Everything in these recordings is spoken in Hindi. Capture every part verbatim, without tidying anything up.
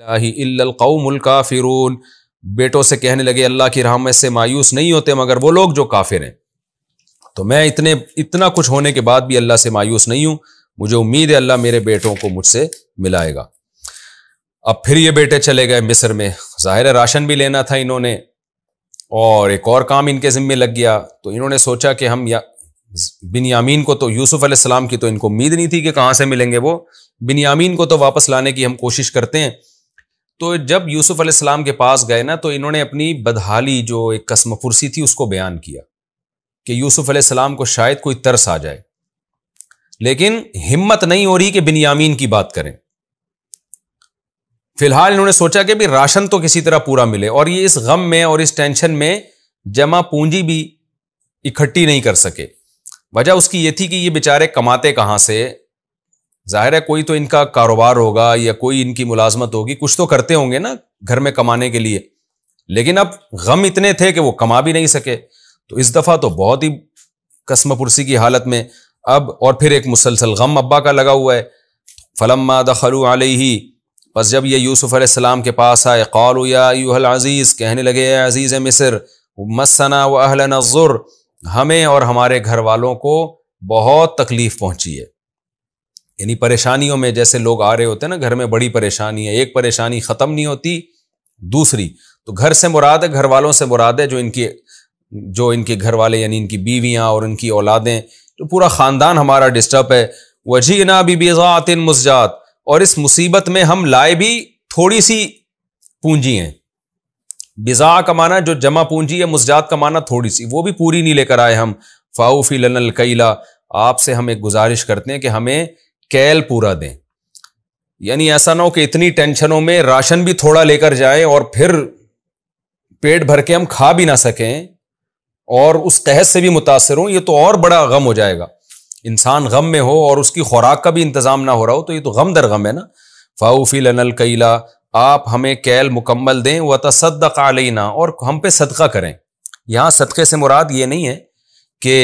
लाही इल्लल कौमुल काफिरून, बेटों से कहने लगे अल्लाह की रहमत से मायूस नहीं होते मगर वो लोग जो काफिर हैं। तो मैं इतने इतना कुछ होने के बाद भी अल्लाह से मायूस नहीं हूँ, मुझे उम्मीद है अल्लाह मेरे बेटों को मुझसे मिलाएगा। अब फिर ये बेटे चले गए मिस्र में, ज़ाहिर है राशन भी लेना था इन्होंने और एक और काम इनके ज़िम्मे लग गया। तो इन्होंने सोचा कि हम या बिन्यामीन को तो, यूसुफ अलैहिस्सलाम की तो इनको उम्मीद नहीं थी कि कहाँ से मिलेंगे वो, बिन्यामीन को तो वापस लाने की हम कोशिश करते हैं। तो जब यूसुफ अलैहिस्सलाम के पास गए ना तो इन्होंने अपनी बदहाली जो एक कसमफुर्सी थी उसको बयान किया कि यूसुफ अलैहिस्सलाम को शायद कोई तरस आ जाए, लेकिन हिम्मत नहीं हो रही कि बिन्यामीन की बात करें। फिलहाल इन्होंने सोचा कि भी राशन तो किसी तरह पूरा मिले, और ये इस गम में और इस टेंशन में जमा पूंजी भी इकट्ठी नहीं कर सके। वजह उसकी ये थी कि ये बेचारे कमाते कहाँ से, जाहिर है कोई तो इनका कारोबार होगा या कोई इनकी मुलाजमत होगी, कुछ तो करते होंगे ना घर में कमाने के लिए। लेकिन अब गम इतने थे कि वो कमा भी नहीं सके। तो इस दफ़ा तो बहुत ही कसमपुरसी की हालत में अब, और फिर एक मुसलसल गम अब्बा का लगा हुआ है। फलम्मा दखलू अलैहि, बस जब ये यूसुफ अलैहिस्सलाम के पास आए, क़ालू या अय्युहल अज़ीज़, कहने लगे अज़ीज़ मिस्र, मस्सना व अहलना ज़ुर, हमें और हमारे घर वालों को बहुत तकलीफ़ पहुंची है। यानी परेशानियों में जैसे लोग आ रहे होते हैं ना, घर में बड़ी परेशानी है, एक परेशानी ख़त्म नहीं होती दूसरी। तो घर से मुराद है, घर वालों से मुराद है जो इनकी जो इनके घर वाले यानी इनकी बीवियाँ और इनकी औलादें, तो पूरा ख़ानदान हमारा डिस्टर्ब है। वजीना बिबिज़ातिन मुज़जात, और इस मुसीबत में हम लाए भी थोड़ी सी पूंजी हैं। बिज़ा का माना जो जमा पूंजी है, मुज़जात का माना थोड़ी सी, वो भी पूरी नहीं लेकर आए हम। फ़ाऊफ़ी लनल कैला, आपसे हम एक गुजारिश करते हैं कि हमें कैल पूरा दें। यानी ऐसा ना हो कि इतनी टेंशनों में राशन भी थोड़ा लेकर जाएं और फिर पेट भर के हम खा भी ना सकें और उस तहस से भी मुतासर हों, ये तो और बड़ा गम हो जाएगा। इंसान गम में हो और उसकी खुराक का भी इंतज़ाम ना हो रहा हो तो ये तो गम दर गम है ना। फ़ाऊफ़ी लनल कैला, आप हमें कैल मुकम्मल दें। व तसद्दक़ अलैना, और हम पे सदका करें। यहाँ सदक़े से मुराद ये नहीं है कि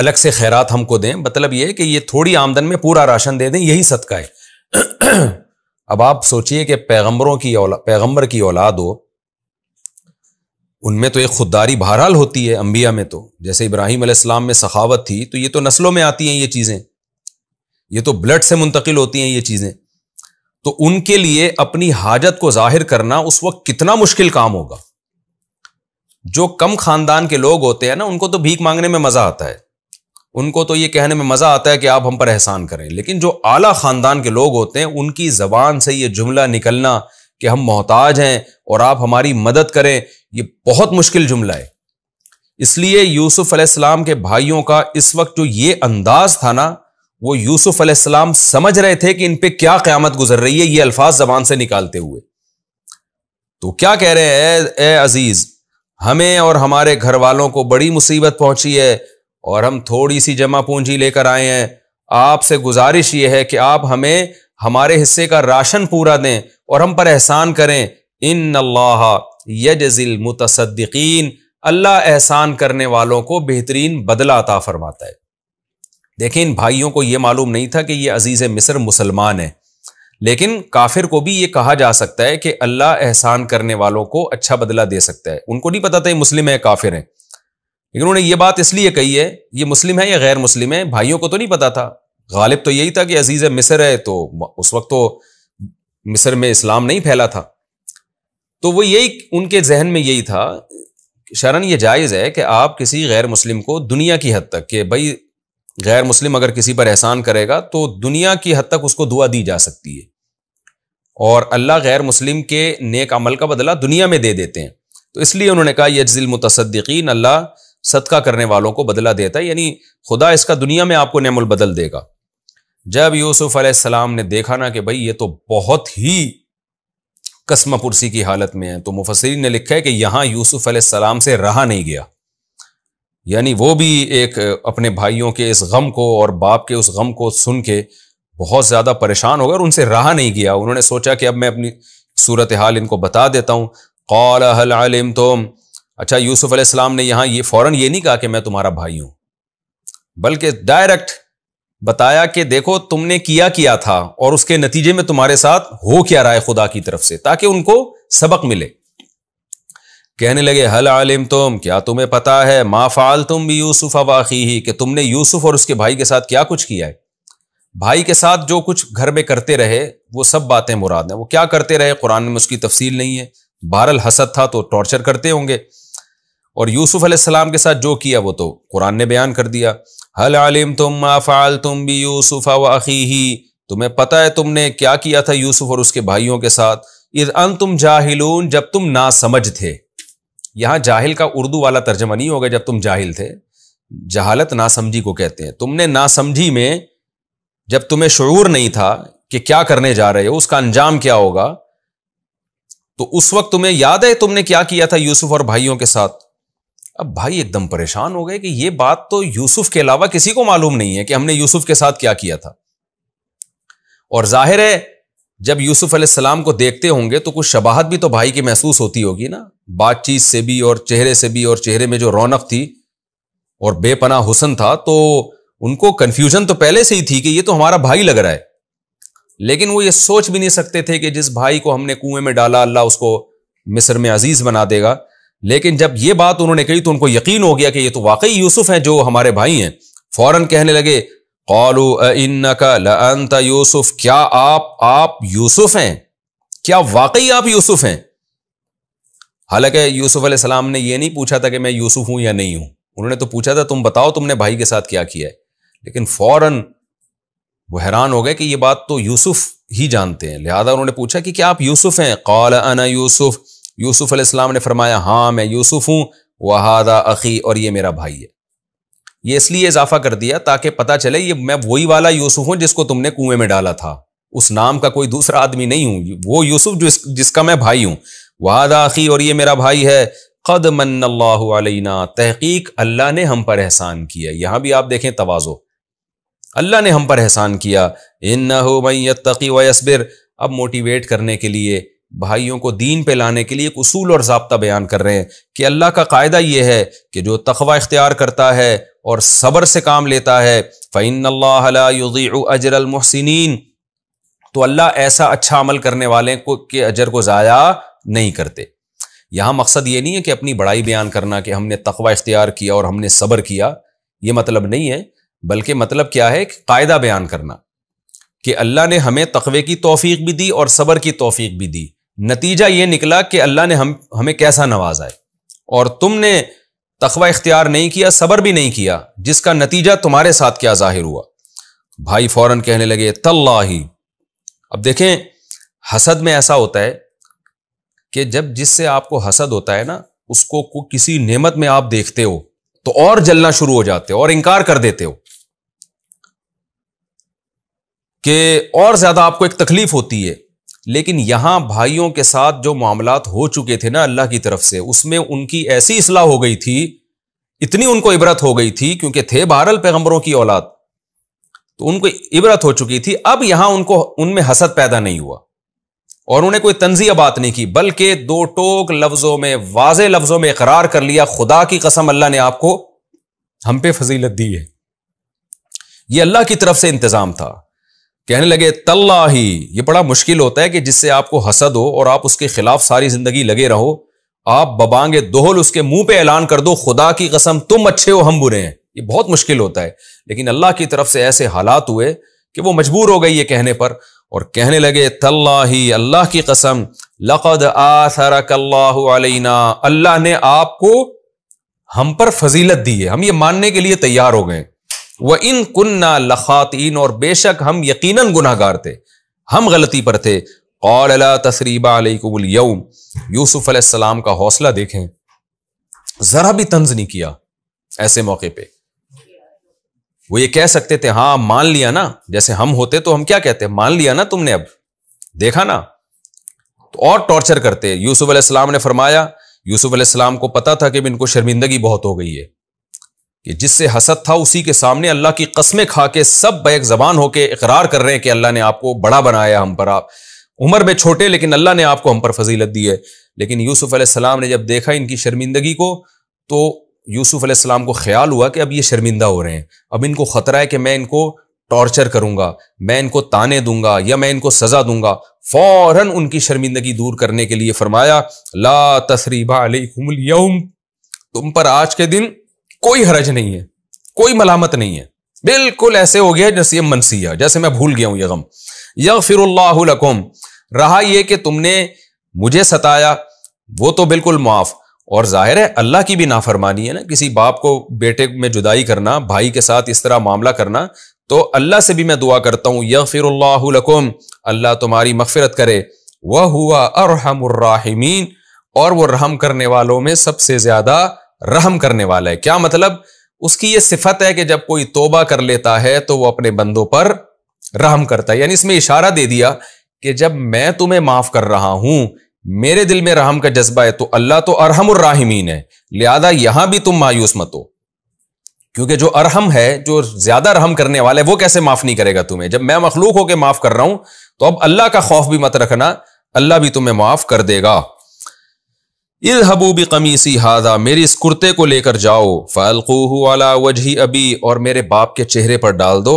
अलग से खैरात हमको दें, मतलब ये है कि ये थोड़ी आमदन में पूरा राशन दे दें, यही सदका है। अब आप सोचिए कि पैगम्बरों की औला पैगम्बर की औलाद हो, उनमें तो एक खुददारी बहरहाल होती है, अंबिया में तो जैसे इब्राहीम अलैहिस्सलाम में सखावत थी, तो ये तो नस्लों में आती हैं ये चीज़ें, ये तो ब्लड से मुंतकिल होती हैं ये चीज़ें। तो उनके लिए अपनी हाजत को जाहिर करना उस वक्त कितना मुश्किल काम होगा। जो कम खानदान के लोग होते हैं ना, उनको तो भीख मांगने में मज़ा आता है, उनको तो ये कहने में मज़ा आता है कि आप हम पर एहसान करें। लेकिन जो आला ख़ानदान के लोग होते हैं, उनकी ज़बान से ये जुमला निकलना कि हम मोहताज हैं और आप हमारी मदद करें, ये बहुत मुश्किल जुमला है। इसलिए यूसुफ अलैहिस्सलाम के भाइयों का इस वक्त जो ये अंदाज़ था ना, वो यूसुफ अलैहिस्सलाम समझ रहे थे कि इन पे क्या क़यामत गुजर रही है, ये अल्फाज ज़बान से निकालते हुए। तो क्या कह रहे हैं, ए अज़ीज़, हमें और हमारे घर वालों को बड़ी मुसीबत पहुंची है और हम थोड़ी सी जमा पूंजी लेकर आए हैं, आपसे गुजारिश ये है कि आप हमें हमारे हिस्से का राशन पूरा दें और हम पर एहसान करें। इन्नल्लाह यजज़िल मुतसद्दिक़ीन, अल्लाह एहसान करने वालों को बेहतरीन बदला अता फरमाता है। देखें, इन भाइयों को ये मालूम नहीं था कि ये अज़ीज़ मिस्र मुसलमान है, लेकिन काफिर को भी ये कहा जा सकता है कि अल्लाह एहसान करने वालों को अच्छा बदला दे सकता है। उनको नहीं पता था ये मुस्लिम है काफिर है, लेकिन उन्होंने ये बात इसलिए कही है, ये मुस्लिम है या गैर मुस्लिम है भाइयों को तो नहीं पता था। गालिब तो यही था कि अज़ीज़ मिस्र है, तो उस वक्त तो मिस्र में इस्लाम नहीं फैला था, तो वो यही उनके जहन में यही था। शरन ये जायज़ है कि आप किसी गैर मुस्लिम को दुनिया की हद तक, कि भाई गैर मुस्लिम अगर किसी पर एहसान करेगा तो दुनिया की हद तक उसको दुआ दी जा सकती है, और अल्लाह गैर मुस्लिम के नेक अमल का बदला दुनिया में दे देते हैं। तो इसलिए उन्होंने कहा यज्जिल मुतसद्दिक़ीन, अल्लाह सदका करने वालों को बदला देता है, यानी खुदा इसका दुनिया में आपको नेमुल बदल देगा। जब यूसुफ अलैहिस्सलाम ने देखा ना कि भाई ये तो बहुत ही कसमपुरसी की हालत में है, तो मुफस्सिरीन ने लिखा है कि यहाँ यूसुफ अलैहिस्सलाम से रहा नहीं गया। यानी वो भी एक अपने भाइयों के इस गम को और बाप के उस गम को सुन के बहुत ज़्यादा परेशान हो गए और उनसे रहा नहीं गया। उन्होंने सोचा कि अब मैं अपनी सूरत हाल इनको बता देता हूँ। क़ाल हल अलिमतुम, अच्छा यूसुफ अलैहिस्सलाम ने यहाँ ये फ़ौरन ये नहीं कहा कि मैं तुम्हारा भाई हूँ, बल्कि डायरेक्ट बताया कि देखो तुमने किया किया था और उसके नतीजे में तुम्हारे साथ हो क्या रहा है खुदा की तरफ से, ताकि उनको सबक मिले। कहने लगे हल आलिम तुम, क्या तुम्हें पता है, मा फाल तुम भी यूसुफ अवाखी ही, कि तुमने यूसुफ और उसके भाई के साथ क्या कुछ किया है। भाई के साथ जो कुछ घर में करते रहे वो सब बातें मुराद हैं। वो क्या करते रहे कुरान में उसकी तफसील नहीं है, बहरहाल हसद था तो टॉर्चर करते होंगे। और यूसुफ अलैहिस्सलाम के साथ जो किया वो तो कुरान ने बयान कर दिया। हल आलिम तुम मा फाल तुम भी यूसुफ अवाखीही, तुम्हें पता है तुमने क्या किया था यूसुफ और उसके भाइयों के साथ। इज़ अंतुम जाहिलून, जब तुम ना समझ थे। यहाँ जाहिल का उर्दू वाला तर्जमा नहीं होगा, जब तुम जाहिल थे। जहालत नासमझी को कहते हैं। तुमने नासमझी में जब तुम्हें शुऊर नहीं था कि क्या करने जा रहे हो, उसका अंजाम क्या होगा, तो उस वक्त तुम्हें याद है तुमने क्या किया था यूसुफ और भाइयों के साथ। अब भाई एकदम परेशान हो गए कि ये बात तो यूसुफ के अलावा किसी को मालूम नहीं है कि हमने यूसुफ के साथ क्या किया था। और जाहिर है जब यूसुफ अलैहिस्सलाम को देखते होंगे तो कुछ शबाहत भी तो भाई की महसूस होती होगी ना, बातचीत से भी और चेहरे से भी, और चेहरे में जो रौनक थी और बेपनाह हुस्न था, तो उनको कन्फ्यूजन तो पहले से ही थी कि ये तो हमारा भाई लग रहा है। लेकिन वो ये सोच भी नहीं सकते थे कि जिस भाई को हमने कुएं में डाला अल्लाह उसको मिस्र में अजीज बना देगा। लेकिन जब ये बात उन्होंने कही तो उनको यकीन हो गया कि ये तो वाकई यूसुफ हैं जो हमारे भाई हैं। फौरन कहने लगे कालू इन्नका लअंता यूसुफ, क्या आप आप यूसुफ हैं, क्या वाकई आप यूसुफ हैं। हालांकि यूसुफ अलैहिस्सलाम ने यह नहीं पूछा था कि मैं यूसुफ हूं या नहीं हूं, उन्होंने तो पूछा था तुम बताओ तुमने भाई के साथ क्या किया है। लेकिन फौरन वो हैरान हो गए कि ये बात तो यूसुफ ही जानते हैं, लिहाजा उन्होंने पूछा कि क्या आप यूसुफ हैं। काल अना यूसुफ, यूसुफ अलैहिस्सलाम ने फरमाया हाँ मैं यूसुफ हूं, वहादा अखी, और ये मेरा भाई है। ये इसलिए इजाफा कर दिया ताकि पता चले ये मैं वही वाला यूसुफ हूं जिसको तुमने कुएं में डाला था, उस नाम का कोई दूसरा आदमी नहीं हूं, वो यूसुफ जो जिस, जिसका मैं भाई हूं। वादा अखी, और ये मेरा भाई है। क़द मन्नल्लाहु अलैना, तहक़ीक़ अल्लाह ने हम पर एहसान किया। यहाँ भी आप देखें तवाज़ो, अल्लाह ने हम पर एहसान किया। इन्नहु मन यत्तक़ी व यसबिर, अब मोटिवेट करने के लिए भाइयों को दीन पे लाने के लिए एक उसूल और ज़ाब्ता बयान कर रहे हैं कि अल्लाह का कायदा ये है कि जो तक़वा इख्तियार करता है और सब्र से काम लेता है, फ़इन्नल्लाह ला युज़ीउ अज्रल मुहसिनीन, तो अल्लाह ऐसा अच्छा अमल करने वाले को के अजर को ज़ाया नहीं करते। यहाँ मकसद ये नहीं है कि अपनी बड़ाई बयान करना कि हमने तक़वा इख्तियार किया और हमने सब्र किया, ये मतलब नहीं है, बल्कि मतलब क्या है कि कायदा बयान करना कि अल्लाह ने हमें तक़वे की तौफीक भी दी और सब्र की तौफीक भी दी। नतीजा ये निकला कि अल्लाह ने हम हमें कैसा नवाजा है, और तुमने तक़वा इख्तियार नहीं किया, सब्र भी नहीं किया, जिसका नतीजा तुम्हारे साथ क्या जाहिर हुआ। भाई फौरन कहने लगे तल्लाही। अब देखें हसद में ऐसा होता है कि जब जिससे आपको हसद होता है ना, उसको को किसी नेमत में आप देखते हो तो और जलना शुरू हो जाते हो और इनकार कर देते हो, कि और ज्यादा आपको एक तकलीफ होती है। लेकिन यहां भाइयों के साथ जो मामलात हो चुके थे ना अल्लाह की तरफ से, उसमें उनकी ऐसी इस्लाह हो गई थी, इतनी उनको इबरत हो गई थी, क्योंकि थे बहरहाल पैगंबरों की औलाद, तो उनको इबरत हो चुकी थी। अब यहां उनको उनमें हसद पैदा नहीं हुआ और उन्हें कोई तंजिया बात नहीं की, बल्कि दो टोक लफ्जों में वाज़े लफ्जों में इकरार कर लिया, खुदा की कसम अल्लाह ने आपको हम पे फजीलत दी है, ये अल्लाह की तरफ से इंतजाम था। कहने लगे तल्लाही, ये बड़ा मुश्किल होता है कि जिससे आपको हसद हो और आप उसके खिलाफ सारी जिंदगी लगे रहो, आप बबांगे दोहल उसके मुंह पे ऐलान कर दो खुदा की कसम तुम अच्छे हो हम बुरे हैं, ये बहुत मुश्किल होता है। लेकिन अल्लाह की तरफ से ऐसे हालात हुए कि वो मजबूर हो गई ये कहने पर, और कहने लगे तल्लाही, अल्लाह की कसम, लक़द आथरकल्लाहु अलैना, अल्लाह ने आपको हम पर फजीलत दी है, हम ये मानने के लिए तैयार हो गए। व इन कुन्ना लखातीन, और बेशक हम यकीनन गुनाहगार थे, हम गलती पर थे। क़ाल ला तसरीबा अलैकुमुल यौम, यूसुफ अलैहिस्सलाम का हौसला देखें, जरा भी तंज नहीं किया ऐसे मौके पर। वो ये कह सकते थे हाँ मान लिया ना, जैसे हम होते तो हम क्या कहते, मान लिया ना तुमने, अब देखा ना, तो और टॉर्चर करते। यूसुफ अलैहिस्सलाम ने फरमाया, यूसुफ अलैहिस्सलाम को पता था कि इनको शर्मिंदगी बहुत हो गई है कि जिससे हसद था उसी के सामने अल्लाह की कस्में खा के सब बैक जबान होकर इकरार कर रहे हैं कि अल्लाह ने आपको बड़ा बनाया, हम पर आप उम्र में छोटे, लेकिन अल्लाह ने आपको हम पर फजीलत दी है। लेकिन यूसुफ अलैहिस्सलाम ने जब देखा इनकी शर्मिंदगी को, तो यूसुफ अलैहिस्सलाम को ख्याल हुआ कि अब ये शर्मिंदा हो रहे हैं, अब इनको खतरा है कि मैं इनको टॉर्चर करूंगा, मैं इनको ताने दूंगा या मैं इनको सजा दूंगा। फौरन उनकी शर्मिंदगी दूर करने के लिए फरमाया, ला तसरीबा अलैकुमुल यौम, तुम पर आज के दिन कोई हरज नहीं है, कोई मलामत नहीं है। बिल्कुल ऐसे हो गया जैसे मनसिया, जैसे मैं भूल गया हूं ये गम। यगफिरुल्लाहु लकुम, रहा यह कि तुमने मुझे सताया वो तो बिल्कुल माफ, और जाहिर है अल्लाह की भी नाफरमानी है ना, किसी बाप को बेटे में जुदाई करना, भाई के साथ इस तरह मामला करना। तो अल्लाह से भी मैं दुआ करता हूँ, यगफिरुल्लाहु लकुम, अल्लाह तुम्हारी मगफिरत करे, वह हुआ अरहमुर राहिमीन, और वो रहम करने वालों में सबसे ज्यादा रहम करने वाला है। क्या मतलब? उसकी ये सिफत है कि जब कोई तोबा कर लेता है तो वो अपने बंदों पर रहम करता है। यानी इसमें इशारा दे दिया कि जब मैं तुम्हें माफ कर रहा हूं, मेरे दिल में रहम का जज्बा है, तो अल्लाह तो अरहमुर राहिमीन है, लिहाजा यहां भी तुम मायूस मत हो, क्योंकि जो अरहम है, जो ज्यादा रहम करने वाला है, वो कैसे माफ नहीं करेगा तुम्हें। जब मैं मखलूक होकर माफ कर रहा हूं तो अब अल्लाह का खौफ भी मत रखना, अल्लाह भी तुम्हें माफ कर देगा। इज़हबू बिकमीसी हादा, मेरी इस कुर्ते को लेकर जाओ, फ़अल्क़ूहू अला वजही अबी, और मेरे बाप के चेहरे पर डाल दो,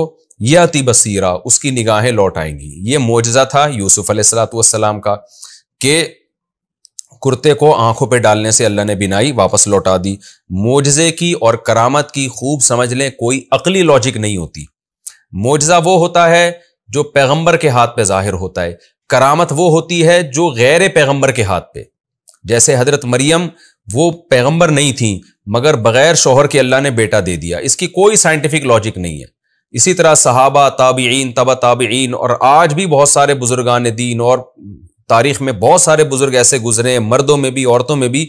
याति बसीरा, उसकी निगाहें लौट आएंगी। ये मोजज़ा था यूसुफ अलैहिस्सलाम का कि कुर्ते को आंखों पे डालने से अल्लाह ने बिनाई वापस लौटा दी। मोजज़े की और करामत की खूब समझ लें, कोई अकली लॉजिक नहीं होती। मोजज़ा वो होता है जो पैगम्बर के हाथ पे जाहिर होता है, करामत वो होती है जो गैर पैगम्बर के हाथ पे। जैसे हजरत मरियम, वो पैगंबर नहीं थी मगर बगैर शोहर के अल्लाह ने बेटा दे दिया, इसकी कोई साइंटिफिक लॉजिक नहीं है। इसी तरह सहाबा, ताबीईन, तबा ताबीईन, और आज भी बहुत सारे बुजुर्गान दीन और तारीख में बहुत सारे बुजुर्ग ऐसे गुजरे, मर्दों में भी औरतों में भी,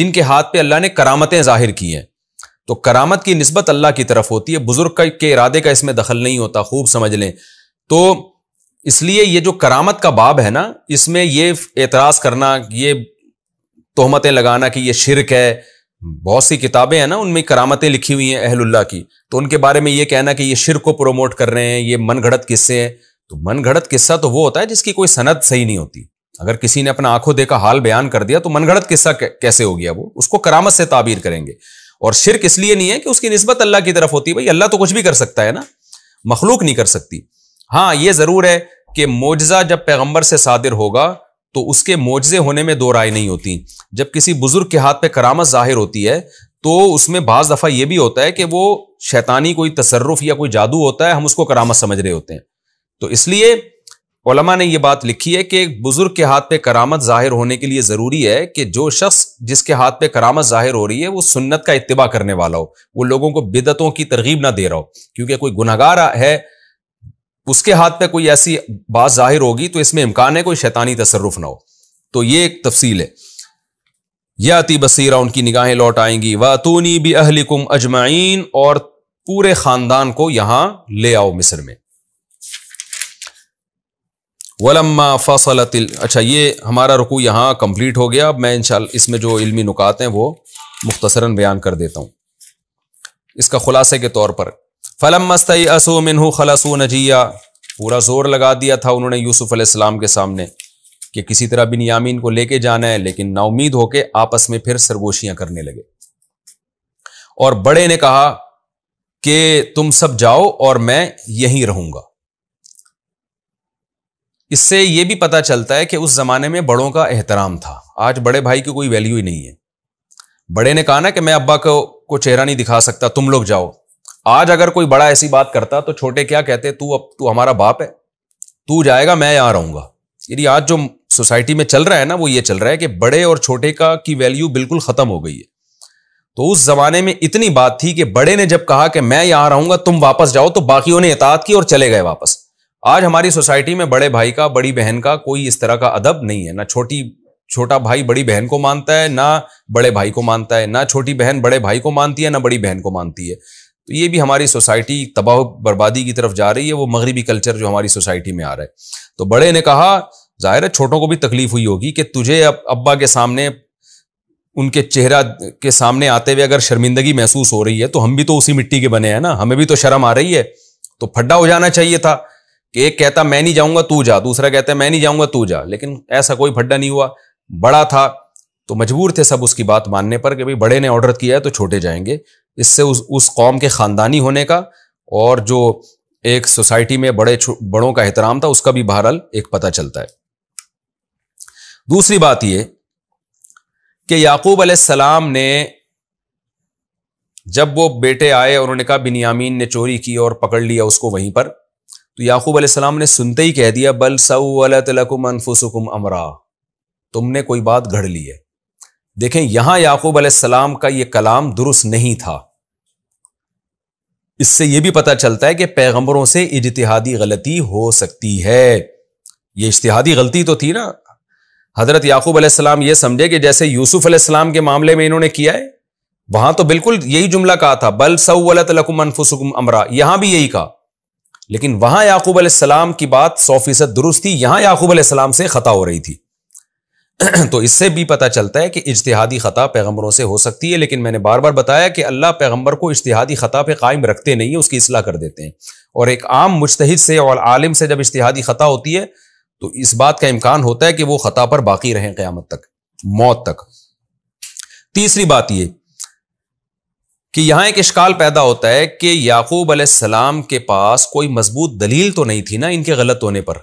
जिनके हाथ पे अल्लाह ने करामतें जाहिर की हैं। तो करामत की निस्बत अल्लाह की तरफ होती है, बुजुर्ग के इरादे का इसमें दखल नहीं होता, खूब समझ लें। तो इसलिए ये जो करामत का बाब है ना, इसमें ये एतराज़ करना, ये तोहमतें लगाना कि ये शिरक है, बहुत सी किताबें हैं ना उनमें करामतें लिखी हुई हैं अहलुल्लाह की, तो उनके बारे में ये कहना कि ये शिरक को प्रोमोट कर रहे हैं, ये मनगढ़ंत किस्से हैं। तो मनगढ़ंत किस्सा तो वो होता है जिसकी कोई सनद सही नहीं होती। अगर किसी ने अपना आंखों देखा हाल बयान कर दिया तो मनगढ़ंत किस्सा कैसे हो गया, वो उसको करामत से ताबीर करेंगे। और शिरक इसलिए नहीं है कि उसकी निस्बत अल्लाह की तरफ होती है, भाई अल्लाह तो कुछ भी कर सकता है ना, मखलूक नहीं कर सकती। हाँ, ये जरूर है कि मोजज़ा जब पैगम्बर से सादिर होगा तो उसके मोजज़े होने में दो राय नहीं होती। जब किसी बुजुर्ग के हाथ पे करामत जाहिर होती है तो उसमें बाज़ दफ़ा यह भी होता है कि वो शैतानी कोई तसर्रुफ़ या कोई जादू होता है, हम उसको करामत समझ रहे होते हैं। तो इसलिए उलमा ने यह बात लिखी है कि बुजुर्ग के हाथ पे करामत जाहिर होने के लिए ज़रूरी है कि जो शख्स जिसके हाथ पे करामत जाहिर हो रही है वो सुन्नत का इत्तिबा करने वाला हो, वो लोगों को बिदअतों की तरगीब ना दे रहा हो। क्योंकि कोई गुनहगार है, उसके हाथ पे कोई ऐसी बात जाहिर होगी तो इसमें इम्कान है कोई शैतानी तसर्रुफ ना हो। तो ये एक तफसील है। याति बसीरा, उनकी निगाहें लौट आएंगी। वातूनी बि अहलिकुम अजमाइन, और पूरे खानदान को यहां ले आओ मिस्र में। वलम्मा फसलतिल, अच्छा ये हमारा रुकू यहां कंप्लीट हो गया। अब मैं इंशाल्लाह इसमें जो इल्मी नुकात हैं वो मुख्तसरन बयान कर देता हूँ इसका खुलासे के तौर पर। फलमस्तई असो मिनहु खलसू नजिया, पूरा जोर लगा दिया था उन्होंने यूसुफ अलैहिस्सलाम के सामने कि किसी तरह बिन्यामीन को लेके जाना है, लेकिन नाउमीद होके आपस में फिर सरगोशियां करने लगे। और बड़े ने कहा कि तुम सब जाओ और मैं यहीं रहूंगा। इससे यह भी पता चलता है कि उस जमाने में बड़ों का एहतराम था, आज बड़े भाई की कोई वैल्यू ही नहीं है। बड़े ने कहा ना कि मैं अब्बा को, को चेहरा नहीं दिखा सकता, तुम लोग जाओ। आज अगर कोई बड़ा ऐसी बात करता तो छोटे क्या कहते, तू अब तू हमारा बाप है, तू जाएगा, मैं यहां रहूंगा। यानी आज जो सोसाइटी में चल रहा है ना, वो ये चल रहा है कि बड़े और छोटे का की वैल्यू बिल्कुल खत्म हो गई है। तो उस जमाने में इतनी बात थी कि बड़े ने जब कहा कि मैं यहां रहूंगा, तुम वापस जाओ, तो बाकियों ने इताअत की और चले गए वापस। आज हमारी सोसाइटी में बड़े भाई का, बड़ी बहन का कोई इस तरह का अदब नहीं है। ना छोटी छोटा भाई बड़ी बहन को मानता है, ना बड़े भाई को मानता है, ना छोटी बहन बड़े भाई को मानती है, ना बड़ी बहन को मानती है। तो ये भी हमारी सोसाइटी तबाह बर्बादी की तरफ जा रही है, वो मगरिबी कल्चर जो हमारी सोसाइटी में आ रहा है। तो बड़े ने कहा, जाहिर है छोटों को भी तकलीफ हुई होगी कि तुझे अब अब्बा के सामने, उनके चेहरा के सामने आते हुए अगर शर्मिंदगी महसूस हो रही है तो हम भी तो उसी मिट्टी के बने हैं ना, हमें भी तो शर्म आ रही है। तो फड्डा हो जाना चाहिए था कि एक कहता मैं नहीं जाऊँगा तू जा, दूसरा कहता मैं नहीं जाऊँगा तू जा, लेकिन ऐसा कोई फड्डा नहीं हुआ। बड़ा था तो मजबूर थे सब उसकी बात मानने पर कि भाई बड़े ने ऑर्डर किया है तो छोटे जाएंगे। इससे उस उस कौम के ख़ानदानी होने का और जो एक सोसाइटी में बड़े बड़ों का एहतराम था, उसका भी बहरहाल एक पता चलता है। दूसरी बात यह कि याकूब अलैहिस्सलाम ने जब वो बेटे आए और उन्होंने कहा बिन्यामीन ने चोरी की और पकड़ लिया उसको वहीं पर, तो याकूब अलैहिस्सलाम ने सुनते ही कह दिया बल सव्वलत लकुम अनफुसुकुम अमरा, तुमने कोई बात गढ़ ली है। देखें यहां याकूब अलैहिस्सलाम का यह कलाम दुरुस्त नहीं था। इससे यह भी पता चलता है कि पैगंबरों से इज्तिहादी गलती हो सकती है। यह इज्तिहादी गलती तो थी ना, हजरत याकूब अलैहिस्सलाम यह समझे कि जैसे यूसुफ अलैहिस्सलाम के मामले में इन्होंने किया है, वहां तो बिल्कुल यही जुमला कहा था बल सव्वलत लकुम अनफुसुकुम अमरा, यहां भी यही कहा। लेकिन वहां याकूब अलैहिस्सलाम की बात सौ फीसद दुरुस्त थी, यहां याकूब अलैहिस्सलाम से खता हो रही थी। तो इससे भी पता चलता है कि इज्तिहादी खता पैगंबरों से हो सकती है। लेकिन मैंने बार बार बताया कि अल्लाह पैगंबर को इज्तिहादी खता पे कायम रखते नहीं है, उसकी इस्लाह कर देते हैं। और एक आम मुज्तहिद से और आलिम से जब इज्तिहादी खता होती है तो इस बात का इम्कान होता है कि वो खता पर बाकी रहें क़यामत तक, मौत तक। तीसरी बात ये कि यहां एक इश्काल पैदा होता है कि याकूब अलैहिस्सलाम के पास कोई मजबूत दलील तो नहीं थी ना इनके गलत होने पर।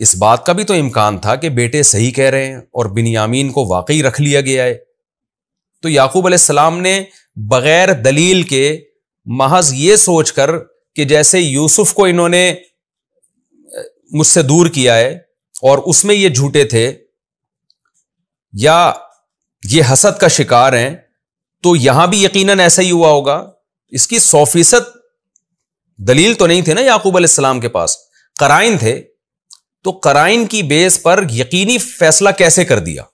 इस बात का भी तो इम्कान था कि बेटे सही कह रहे हैं और बिन्यामीन को वाकई रख लिया गया है। तो याकूब अलैहिस्सलाम ने बगैर दलील के महज ये सोचकर कि जैसे यूसुफ को इन्होंने मुझसे दूर किया है और उसमें ये झूठे थे या ये हसद का शिकार हैं, तो यहां भी यकीनन ऐसा ही हुआ होगा। इसकी सौ फीसद दलील तो नहीं थे ना याकूब अलैहिस्सलाम के पास, कराइन थे। तो कराइन की बेस पर यकीनी फैसला कैसे कर दिया?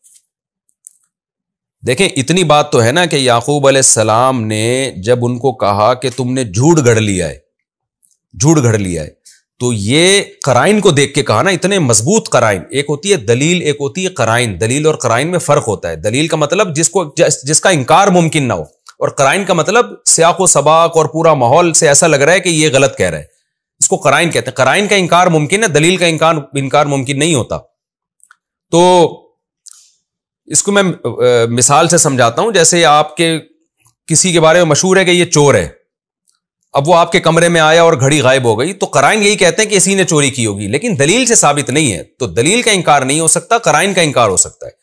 देखें इतनी बात तो है ना कि याकूब अलैहिस्सलाम ने जब उनको कहा कि तुमने झूठ गढ़ लिया है, झूठ गढ़ लिया है, तो ये कराइन को देख के कहा ना, इतने मजबूत कराइन। एक होती है दलील, एक होती है कराइन। दलील और कराइन में फर्क होता है। दलील का मतलब जिसको जिस, जिसका इंकार मुमकिन ना हो, और कराइन का मतलब सियाको सबाक और पूरा माहौल से ऐसा लग रहा है कि ये गलत कह रहा है, इसको कराइन कहते हैं। कराइन का इंकार मुमकिन है, दलील का इंकार इंकार मुमकिन नहीं होता। तो इसको मैं आ, मिसाल से समझाता हूं। जैसे आपके किसी के बारे में मशहूर है कि ये चोर है, अब वो आपके कमरे में आया और घड़ी गायब हो गई, तो कराइन यही कहते हैं कि इसी ने चोरी की होगी, लेकिन दलील से साबित नहीं है। तो दलील का इंकार नहीं हो सकता, कराइन का इंकार हो सकता है।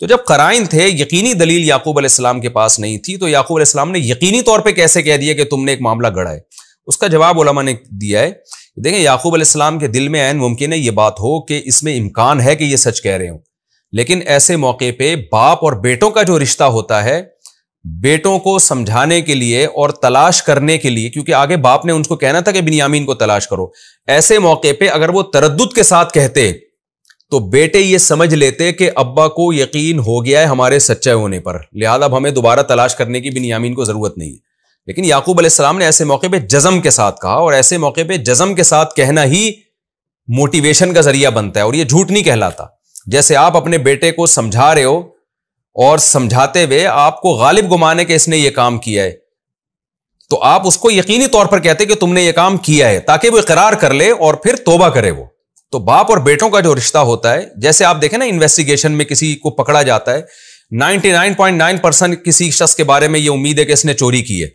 तो जब कराइन थे, यकीनी दलील याकूब अलैहिस्सलाम के पास नहीं थी, तो याकूब अलैहिस्सलाम ने यकीनी तौर पे कैसे कह दिया कि तुमने एक मामला गढ़ा है? उसका जवाब उलमा ने दिया है। देखें याकूब अलैहिस्सलाम के दिल में ऐन मुमकिन है ये बात हो कि इसमें इम्कान है कि ये सच कह रहे हो, लेकिन ऐसे मौके पर बाप और बेटों का जो रिश्ता होता है, बेटों को समझाने के लिए और तलाश करने के लिए, क्योंकि आगे बाप ने उनको कहना था कि बिन्यामीन को तलाश करो, ऐसे मौके पे अगर वो तरद्दुद के साथ कहते तो बेटे ये समझ लेते कि अब्बा को यकीन हो गया है हमारे सच्चे होने पर, लिहाजा अब हमें दोबारा तलाश करने की बिन्यामीन को जरूरत नहीं है। लेकिन याकूब अलैहिस्सलाम ने ऐसे मौके पर जज़म के साथ कहा, और ऐसे मौके पर जज़म के साथ कहना ही मोटिवेशन का जरिया बनता है और यह झूठ नहीं कहलाता। जैसे आप अपने बेटे को समझा रहे हो और समझाते हुए आपको गालिब गुमान है कि इसने यह काम किया है, तो आप उसको यकीनी तौर पर कहते कि तुमने यह काम किया है, ताकि वो इकरार कर ले और फिर तोबा करे वो। तो बाप और बेटों का जो रिश्ता होता है, जैसे आप देखें ना इन्वेस्टिगेशन में किसी को पकड़ा जाता है, निन्यानवे पॉइंट नाइन परसेंट किसी शख्स के बारे में यह उम्मीद है कि इसने चोरी की है,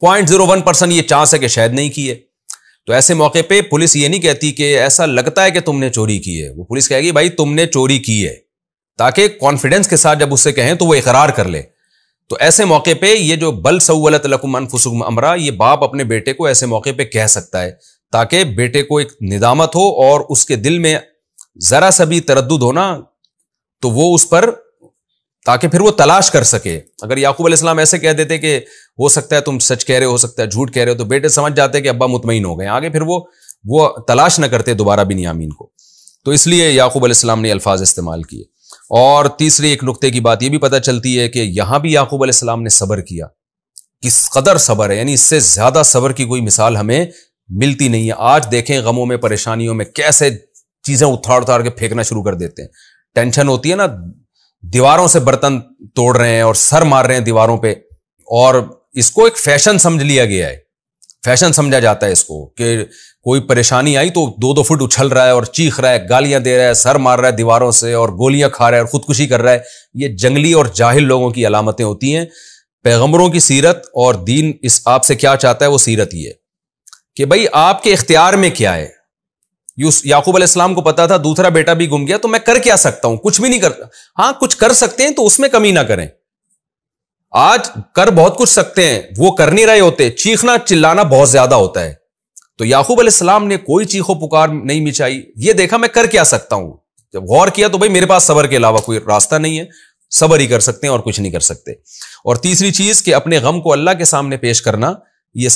पॉइंट जीरो वन परसेंट ये चांस है कि शायद नहीं की है। तो ऐसे मौके पर पुलिस ये नहीं कहती कि ऐसा लगता है कि तुमने चोरी की है, वो पुलिस कहेगी भाई तुमने चोरी की है, ताकि कॉन्फिडेंस के साथ जब उससे कहें तो वो इकरार कर ले। तो ऐसे मौके पे ये जो बल सव्वलत लकुम अनफुसुकुम अमरा, ये बाप अपने बेटे को ऐसे मौके पे कह सकता है, ताकि बेटे को एक निदामत हो और उसके दिल में जरा सा भी तरद्दुद होना तो वो उस पर, ताकि फिर वो तलाश कर सके। अगर याकूब अलैहिस्सलाम ऐसे कह देते कि हो सकता है तुम सच कह रहे हो, हो सकता है झूठ कह रहे हो, तो बेटे समझ जाते कि अब्बा मुतमईन हो गए, आगे फिर वो वो तलाश न करते दोबारा बिन्यामीन को। तो इसलिए याकूब अलैहिस्सलाम ने अल्फाज इस्तेमाल किए। और तीसरी एक नुक्ते की बात यह भी पता चलती है कि यहां भी याकूब अलैहिस्सलाम ने सब्र किया। किस कदर सब्र है, यानी इससे ज्यादा सब्र की कोई मिसाल हमें मिलती नहीं है। आज देखें गमों में, परेशानियों में कैसे चीजें उतार उतार के फेंकना शुरू कर देते हैं। टेंशन होती है ना, दीवारों से बर्तन तोड़ रहे हैं और सर मार रहे हैं दीवारों पर, और इसको एक फैशन समझ लिया गया है, फैशन समझा जाता है इसको कि कोई परेशानी आई तो दो दो फुट उछल रहा है और चीख रहा है, गालियां दे रहा है, सर मार रहा है दीवारों से और गोलियां खा रहा है और खुदकुशी कर रहा है। ये जंगली और जाहिल लोगों की अलामतें होती हैं। पैगंबरों की सीरत और दीन इस आपसे क्या चाहता है, वो सीरत ही है। कि भाई आपके इख्तियार में क्या है। याकूब अलैहिस्सलाम को पता था दूसरा बेटा भी गुम गया, तो मैं कर क्या सकता हूं, कुछ भी नहीं करता। हां कुछ कर सकते हैं तो उसमें कमी ना करें। आज कर बहुत कुछ सकते हैं, वो कर नहीं रहे होते। चीखना चिल्लाना बहुत ज्यादा होता है, तो याकूब अलैहिस्सलाम ने कोई चीखो पुकार नहीं मिचाई। ये देखा मैं कर क्या सकता हूं, जब गौर किया तो भाई मेरे पास सबर के अलावा कोई रास्ता नहीं है, सबर ही कर सकते हैं और कुछ नहीं कर सकते। और तीसरी चीज कि अपने गम को अल्लाह के सामने पेश करना, ये